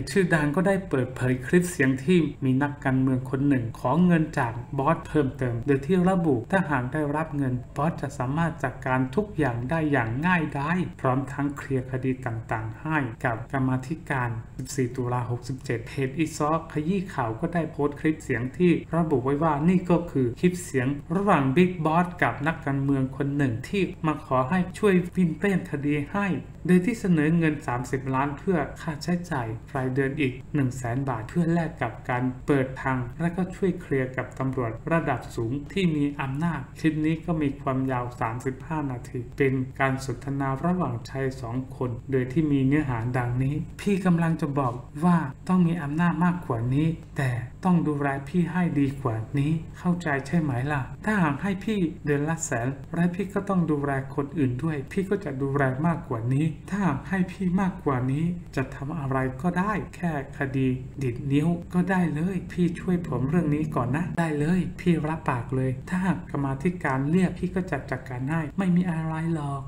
จชื่อดังก็ได้เปิดเผยคลิปเสียงที่มีนักการเมืองคนหนึ่งขอเงินจากบอสเพิ่มเติมโดยที่ระบุถ้าหากได้รับเงินบอสจะสามารถจัดการทุกอย่างได้อย่างง่ายดายพร้อมทั้งเคลียร์คดีต่างๆให้กับกรรมาธิการ14ตุลา67เพจอีซอกขยี้ข่าวก็ได้โพสต์คลิปเสียงที่ระบุไว้ว่านี่ก็คือคลิปเสียงระหว่างบิ๊กบอสกับนักการเมืองคนหนึ่งที่มาขอให้ช่วยวิ่งเต้นคดีให้โดยที่เสนอเงิน30ล้านเพื่อค่าใช้จ่ายรายเดือนอีก 100,000 บาทเพื่อแลกกับการเปิดทางและก็ช่วยเคลียร์กับตำรวจระดับสูงที่มีอำนาจคลิปนี้ก็มีความยาว35นาทีเป็นการสนทนาระหว่างชาย2คนโดยที่มีเนื้อหาดังนี้พี่กำลังจะบอกว่าต้องมีอำนาจมากกว่านี้แต่ต้องดูแลพี่ให้ดีกว่านี้เข้าใจใช่ไหมล่ะถ้าหากให้พี่เดือนละแสนและพี่ก็ต้องดูแลคนอื่นด้วยพี่ก็จะดูแลมากกว่านี้ถ้าหากให้พี่มากกว่านี้จะทำอะไรก็ได้แค่คดีดิดนิ้วก็ได้เลยพี่ช่วยผมเรื่องนี้ก่อนนะได้เลยพี่รับปากเลยถ้าหากกรรมาธิการเรียกพี่ก็จัดการให้ไม่มีอะไรหรอก